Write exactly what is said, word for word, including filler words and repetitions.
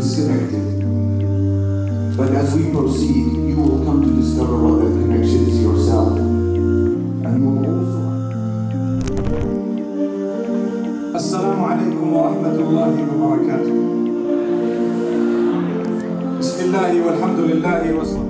disconnected. But as we proceed, you will come to discover what that connection is yourself. And you will also. Assalamu alaikum wa rahmatullahi wa barakatuh. Bismillahi walhamdulillahi wa sallam.